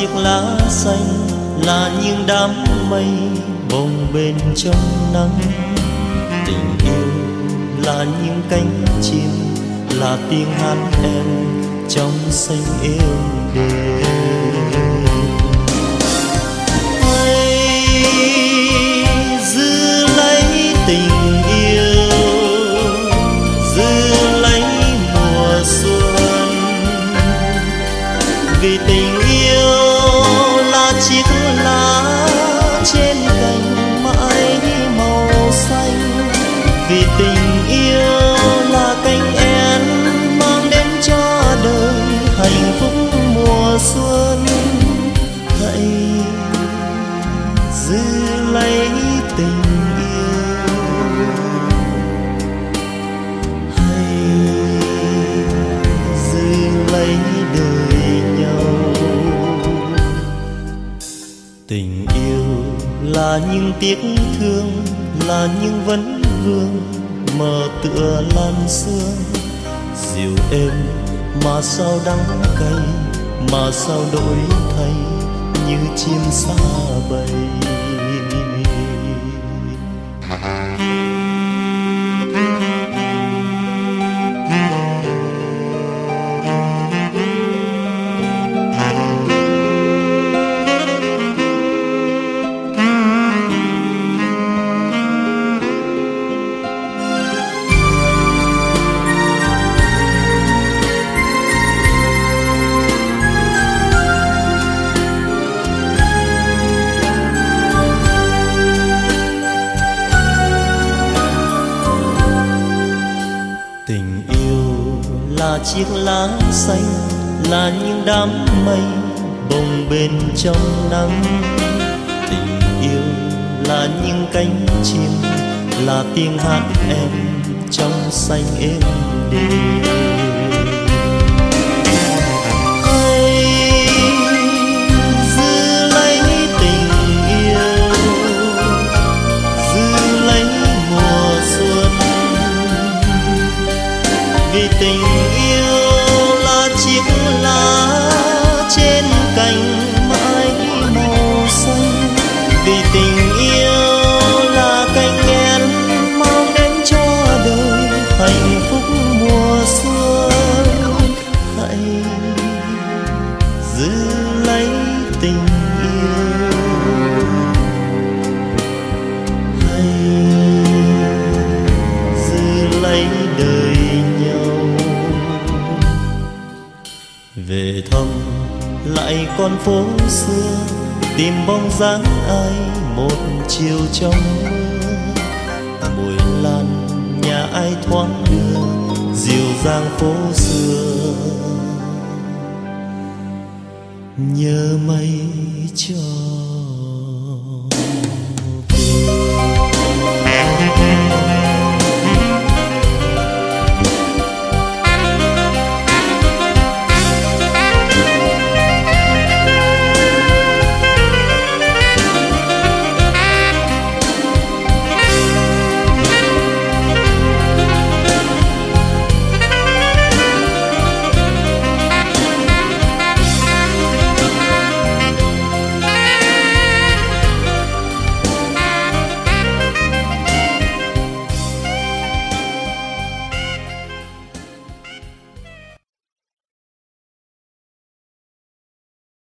Chiếc lá xanh là những đám mây bồng bềnh trong nắng. Tình yêu là những cánh chim, là tiếng hát em trong xanh yêu đời. Hãy giữ lấy tình yêu, giữ lấy mùa xuân, vì tình chiếc lá trên cành mãi màu xanh, vì tình yêu là cánh én mang đến cho đời hạnh phúc mùa xuân. Hãy giữ lấy tình yêu, hãy giữ lấy đời. Tình yêu là những tiếc thương, là những vấn vương mờ tựa lan sương. Dịu êm mà sao đắng cay, mà sao đổi thay như chim sa bay. Chiếc lá xanh là những đám mây bồng bềnh trong nắng. Tình yêu là những cánh chim, là tiếng hát em trong xanh êm đềm. Hãy giữ lấy tình yêu, giữ lấy mùa xuân, vì tình con phố xưa tìm bóng dáng ai một chiều trong mưa. Mùi lan nhà ai thoáng đưa dịu dàng phố xưa, nhớ mây cho